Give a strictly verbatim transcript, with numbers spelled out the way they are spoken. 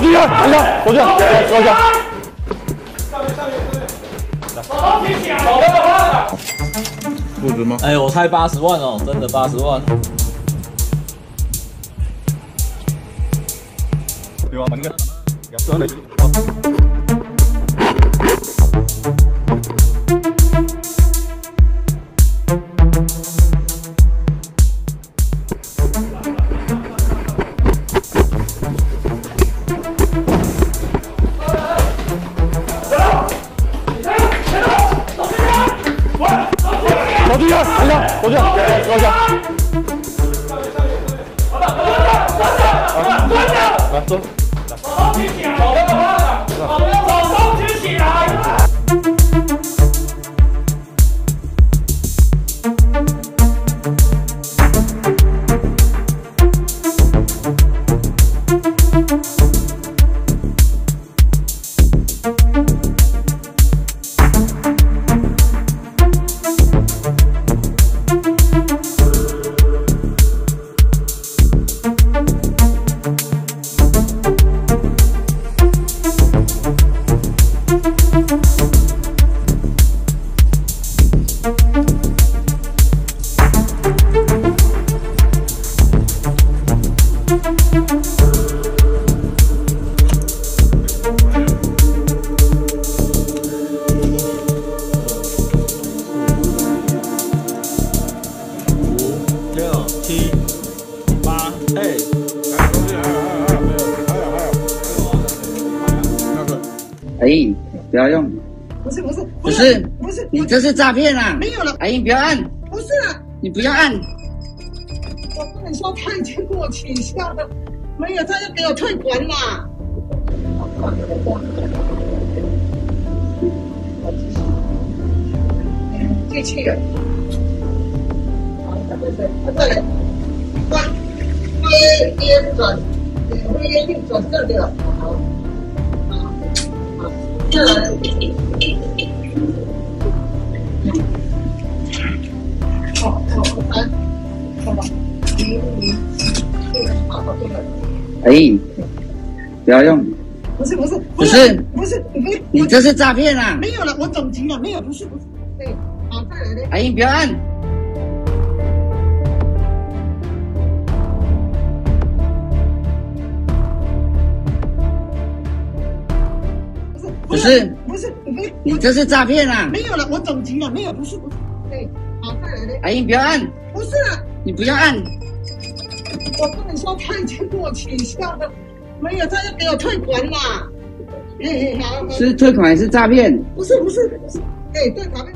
老队员，老将，老将，老将。上面，上面，上面。来，老板，老板。不值吗？哎，我猜八十万哦，真的八十万。对吧？门哥，也算了。 这是诈骗啊！没有了，阿姨你不要按。不是啊，你不要按。我跟你说，他已经给我取消了，没有，他要给我退款啦。继续。好，再来，再来。哇，微微转，微微转这里了。好，好，再来。 哎，不要用！不是不是不是不是，你这是诈骗啊！没有了，我总结了，没有，不是不是，对，好，再来嘞！阿姨，不要按。 不是不是，你这是诈骗啊！没有了，我总结了，没有，不是不是，对，好，再来嘞！阿姨，不要按！不是啊，你不要按！我跟你说，他已经给我取消了，没有，他要给我退款啦！哎哎，好，是退款还是诈骗？不是不是，哎，退款。